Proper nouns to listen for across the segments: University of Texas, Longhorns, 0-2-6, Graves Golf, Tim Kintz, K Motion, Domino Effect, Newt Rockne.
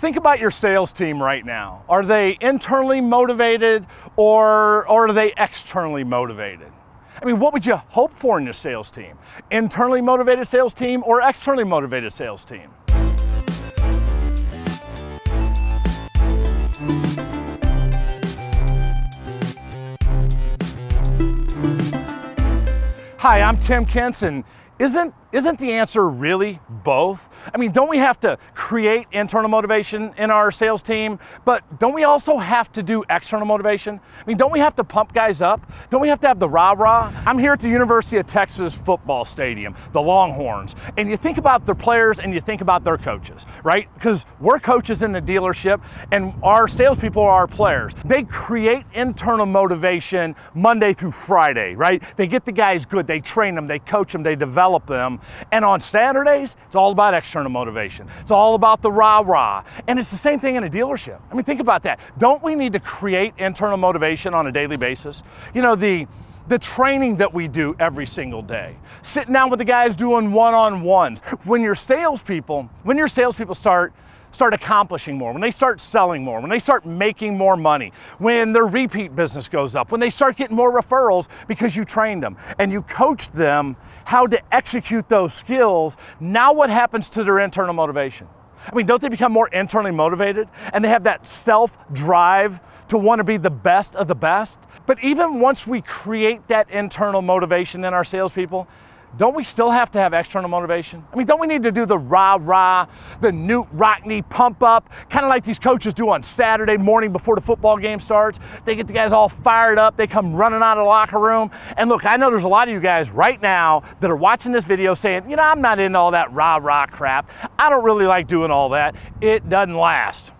Think about your sales team right now. Are they internally motivated or are they externally motivated? I mean, what would you hope for in your sales team? Internally motivated sales team or externally motivated sales team? Hi, I'm Tim Kintz, and isn't the answer really both? I mean, don't we have to create internal motivation in our sales team, but don't we also have to do external motivation? I mean, don't we have to pump guys up? Don't we have to have the rah-rah? I'm here at the University of Texas football stadium, the Longhorns, and you think about their players and you think about their coaches, right? Because we're coaches in the dealership and our salespeople are our players. They create internal motivation Monday through Friday, right? They get the guys good, they train them, they coach them, they develop them. And on Saturdays, it's all about external motivation. It's all about the rah-rah. And it's the same thing in a dealership. I mean, think about that. Don't we need to create internal motivation on a daily basis? You know, the training that we do every single day, sitting down with the guys doing one-on-ones. When your salespeople start accomplishing more, when they start selling more, when they start making more money, when their repeat business goes up, when they start getting more referrals because you trained them and you coached them how to execute those skills, now what happens to their internal motivation? I mean, don't they become more internally motivated? And they have that self-drive to want to be the best of the best? But even once we create that internal motivation in our salespeople, don't we still have to have external motivation? I mean, don't we need to do the rah-rah, the Newt Rockne pump-up, kind of like these coaches do on Saturday morning before the football game starts? They get the guys all fired up. They come running out of the locker room. And look, I know there's a lot of you guys right now that are watching this video saying, you know, I'm not into all that rah-rah crap. I don't really like doing all that. It doesn't last.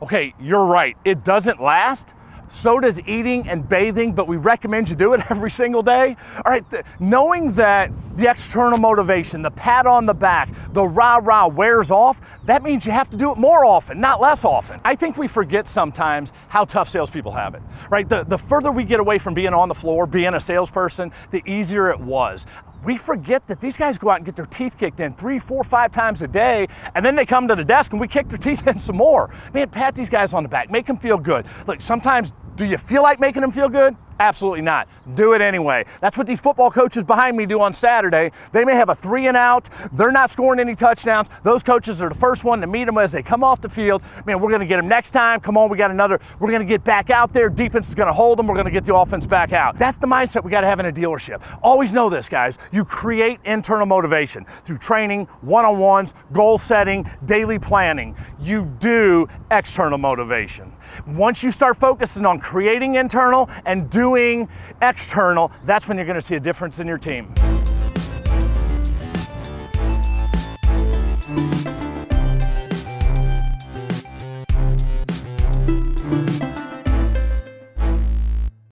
Okay, you're right. It doesn't last. So does eating and bathing, but we recommend you do it every single day. All right, knowing that the external motivation, the pat on the back, the rah-rah wears off, that means you have to do it more often, not less often. I think we forget sometimes how tough salespeople have it, right? The further we get away from being on the floor, being a salesperson, the easier it was. We forget that these guys go out and get their teeth kicked in 3, 4, 5 times a day, and then they come to the desk and we kick their teeth in some more. Man, pat these guys on the back, make them feel good. Look, sometimes, do you feel like making them feel good? Absolutely not. Do it anyway. That's what these football coaches behind me do on Saturday. They may have a 3 and out. They're not scoring any touchdowns. Those coaches are the first one to meet them as they come off the field. Man, we're going to get them next time. Come on, we got another. We're going to get back out there. Defense is going to hold them. We're going to get the offense back out. That's the mindset we got to have in a dealership. Always know this, guys. You create internal motivation through training, one-on-ones, goal setting, daily planning. You do external motivation. Once you start focusing on creating internal and doing external, that's when you're going to see a difference in your team.